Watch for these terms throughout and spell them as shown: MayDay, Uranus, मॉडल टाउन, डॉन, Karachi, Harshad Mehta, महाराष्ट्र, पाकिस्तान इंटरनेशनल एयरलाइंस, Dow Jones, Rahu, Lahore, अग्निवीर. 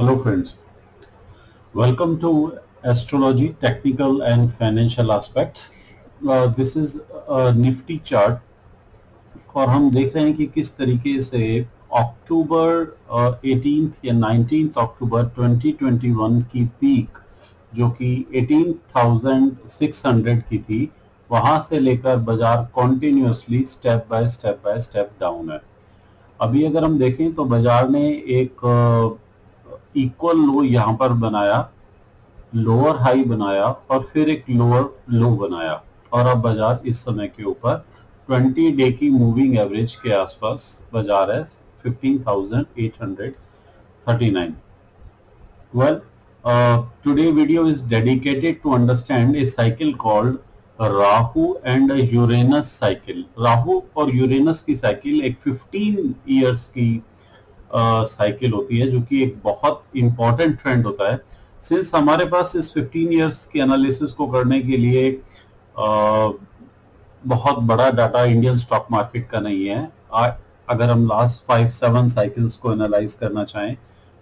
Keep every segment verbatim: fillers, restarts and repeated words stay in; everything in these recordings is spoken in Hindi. Hello friends, welcome to astrology technical and financial aspects. This is Nifty chart और हम देख रहे हैं कि किस तरीके से अक्टूबर एटीन्थ या nineteenth October twenty twenty one की पीक जो कि अठारह हज़ार छह सौ की थी, वहां से लेकर बाजार continuously step by step by step down है। अभी अगर हम देखें तो बाजार ने एक uh, इक्वल लो यहाँ पर बनाया, लोअर हाई बनाया और फिर एक लोअर लो बनाया और अब बाजार इस समय के ऊपर ट्वेंटी डे की मूविंग एवरेज के आसपास बाजार है fifteen thousand eight hundred thirty nine. Well, today video is dedicated to understand a cycle called Rahu and Uranus cycle. Rahu और यूरेनस की साइकिल एक फिफ्टीन ईयर्स की साइकिल uh, होती है जो कि एक बहुत इंपॉर्टेंट ट्रेंड होता है। सिंस हमारे पास इस फिफ्टीन इयर्स के एनालिसिस को करने के लिए uh, बहुत बड़ा डाटा इंडियन स्टॉक मार्केट का नहीं है। आ, अगर हम लास्ट फाइव सेवन साइकिल्स को एनालाइज करना चाहें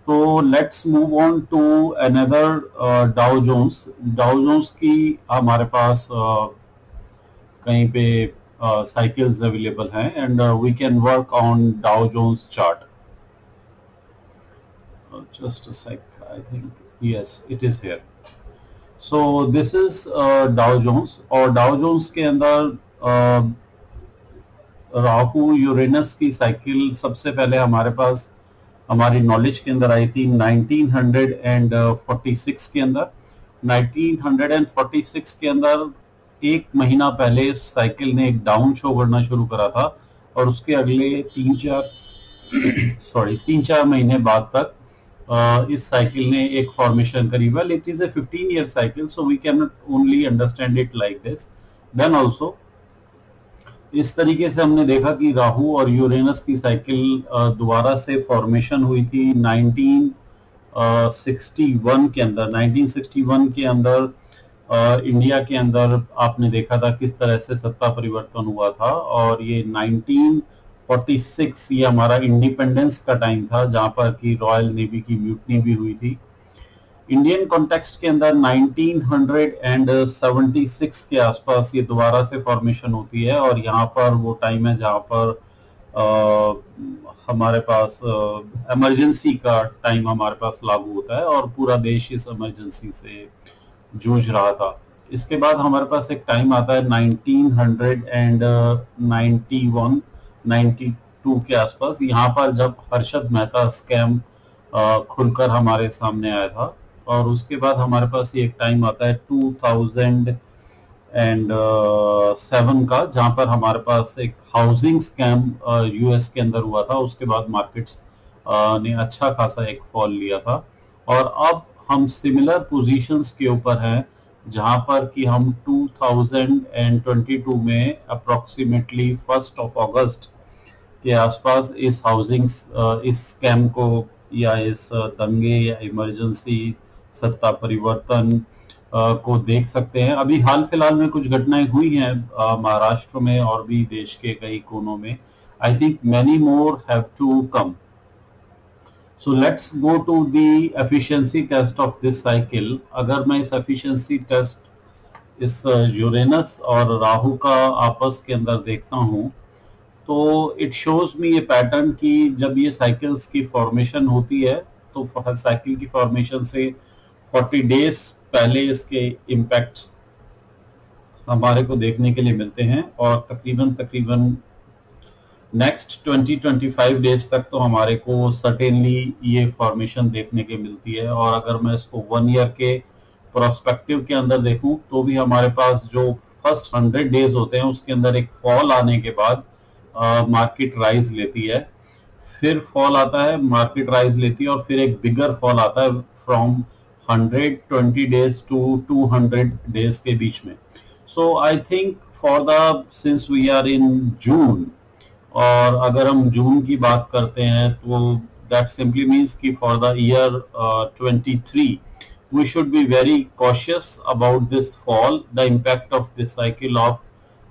तो let's move on to another Dow Jones. Dow Jones की हमारे पास uh, कहीं पे साइकिल्स अवेलेबल हैं and we can work on Dow Jones chart. Just a sec, I think yes, it is here. So this is uh, Dow Jones और Dow Jones के अंदर uh, राहु यूरेनस की साइकिल सबसे पहले हमारे पास हमारी नॉलेज के अंदर आई थी नाइनटीन फोर्टी सिक्स के अंदर। नाइनटीन फोर्टी सिक्स के अंदर एक महीना पहले साइकिल ने एक डाउन शो करना शुरू करा था और उसके अगले तीन चार सॉरी तीन चार महीने बाद तक Uh, इस साइकिल ने एक फॉर्मेशन करी। Well, it is a fifteen year cycle, so we can not only understand it like this. Then also इस तरीके से हमने देखा कि राहु और यूरेनस की साइकिल uh, दोबारा से फॉर्मेशन हुई थी नाइनटीन सिक्सटी वन के अंदर। नाइनटीन सिक्सटी वन के अंदर uh, इंडिया के अंदर आपने देखा था किस तरह से सत्ता परिवर्तन हुआ था और ये नाइनटीन फोर्टी सिक्स ये हमारा इंडिपेंडेंस का टाइम था जहां पर कि रॉयल नेवी की म्यूटनी भी हुई थी। इंडियन कॉन्टेक्स्ट के अंदर नाइनटीन सेवेंटी सिक्स के आसपास ये दोबारा से फॉर्मेशन होती है और यहाँ पर वो टाइम है जहाँ पर आ, हमारे पास इमरजेंसी का टाइम हमारे पास लागू होता है और पूरा देश इस इमरजेंसी से जूझ रहा था। इसके बाद हमारे पास एक टाइम आता है nineteen ninety one ninety two के आसपास, यहाँ पर जब हर्षद मेहता स्कैम खुलकर हमारे सामने आया था। और उसके बाद हमारे पास ये एक टाइम आता है टू थाउजेंड सेवन का जहाँ पर हमारे पास एक हाउसिंग स्कैम यूएस के अंदर हुआ था। उसके बाद मार्केट्स ने अच्छा खासा एक फॉल लिया था और अब हम सिमिलर पोजीशंस के ऊपर हैं जहां पर कि हम टू थाउजेंड ट्वेंटी टू में अप्रोक्सीमेटली फर्स्ट ऑफ अगस्त के आसपास इस हाउसिंग इस स्कैम को या इस दंगे या इमरजेंसी सत्ता परिवर्तन को देख सकते हैं। अभी हाल फिलहाल में कुछ घटनाएं हुई हैं महाराष्ट्र में और भी देश के कई कोनों में। I think many more have to come. So let's go to the efficiency test of this cycle. अगर मैं इस efficiency test इस यूरेनस और राहु का आपस के अंदर देखता हूँ तो it shows me ये pattern कि जब ये cycles की formation होती है तो cycle की formation से फोर्टी days पहले इसके impacts हमारे को देखने के लिए मिलते हैं और तकरीबन तकरीबन next twenty twenty five days तक तो हमारे को सर्टेनली ये फॉर्मेशन देखने के मिलती है। और अगर मैं इसको वन ईयर के प्रोस्पेक्टिव के अंदर देखूं तो भी हमारे पास जो फर्स्ट हंड्रेड डेज होते हैं उसके अंदर एक फॉल आने के बाद मार्केट राइज लेती है, फिर फॉल आता है, मार्केट राइज लेती है और फिर एक बिगर फॉल आता है from hundred twenty days to two hundred days के बीच में। So I think for the since we are in June और अगर हम जून की बात करते हैं तो दैट सिंपली मीन्स कि for the year twenty three we should be very cautious about this fall, the impact of this cycle of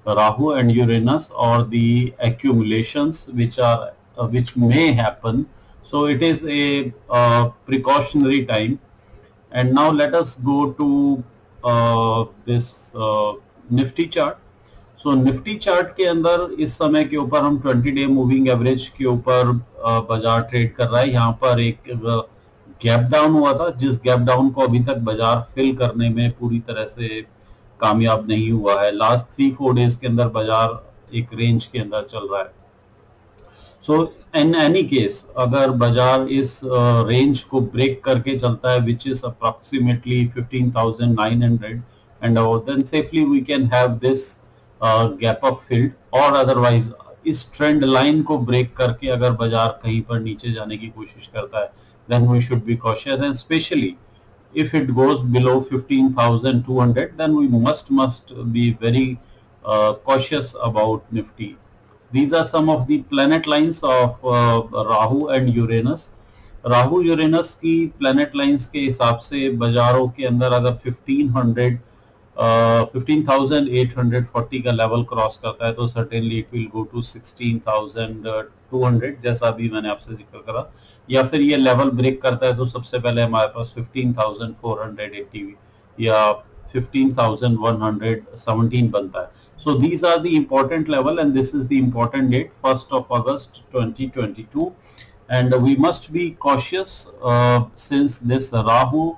Rahu and Uranus और the accumulations which are which may happen So it is a uh, precautionary time. And now let us go to uh, this uh, Nifty chart. So Nifty chart के अंदर इस समय के ऊपर हम ट्वेंटी डे मूविंग एवरेज के ऊपर बाजार ट्रेड कर रहा है। यहाँ पर एक गैप डाउन हुआ था, जिस गैप डाउन को अभी तक बाजार फिल करने में पूरी तरह से कामयाब नहीं हुआ है। लास्ट थ्री फोर डेज के अंदर बाजार एक रेंज के अंदर चल रहा है। सो इन एनी केस अगर बाजार इस रेंज को ब्रेक करके चलता है, which is approximately fifteen thousand nine hundred, and then safely we can have this uh, gap up filled, or otherwise इस ट्रेंड लाइन को ब्रेक करके अगर बाजार कहीं पर नीचे जाने की कोशिश करता है, then we should be cautious, and especially if it goes below fifteen thousand two hundred, then we must must be very uh, cautious about Nifty. These are some of the planet lines of uh, Rahu and Uranus. Rahu Uranus की प्लेनेट लाइंस के हिसाब से बाजारों के अंदर अगर fifteen thousand eight hundred forty का लेवल क्रॉस करता है तो certainly it will go to sixteen thousand two hundred, जैसा भी मैंने आपसे जिक्र करा, या फिर ये लेवल ब्रेक करता है तो सबसे पहले हमारे पास fifteen thousand four hundred eighty या fifteen thousand one hundred seventeen बनता है। So these are the important level and this is the important date first of August twenty twenty two, and we must be cautious uh, since this Rahu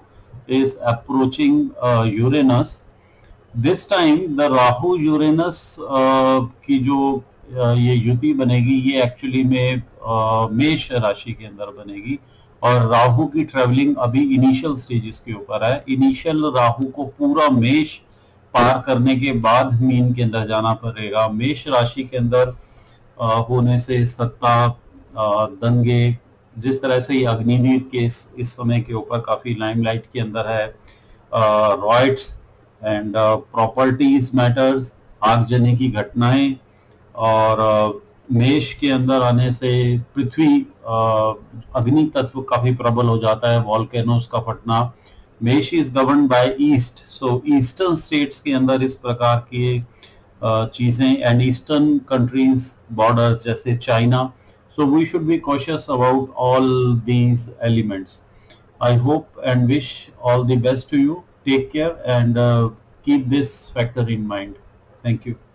is approaching uh, Uranus. This time the Rahu Uranus uh, की जो uh, ये युति बनेगी ये actually में uh, मेष राशि के अंदर बनेगी, और राहु की ट्रेवलिंग अभी इनिशियल स्टेजेस के ऊपर है। इनिशियल राहु को पूरा मेष पार करने के बाद मीन के अंदर जाना पड़ेगा। मेष राशि के अंदर uh, होने से सत्ता, दंगे, जिस तरह से ये अग्निवीर केस इस समय के ऊपर काफी लाइमलाइट के अंदर है, रॉयट्स एंड प्रॉपर्टीज मैटर्स, आगजनी की घटनाएं, और मेष के अंदर आने से पृथ्वी अग्नि तत्व काफी प्रबल हो जाता है, वॉल्केनोस का फटना। Mesh is govern by east, so eastern states के अंदर इस प्रकार की चीजें एंड ईस्टर्न कंट्रीज बॉर्डर्स जैसे China, so we should be cautious about all these elements. I hope and wish all the best to you. Take care and uh, keep this factor in mind. Thank you.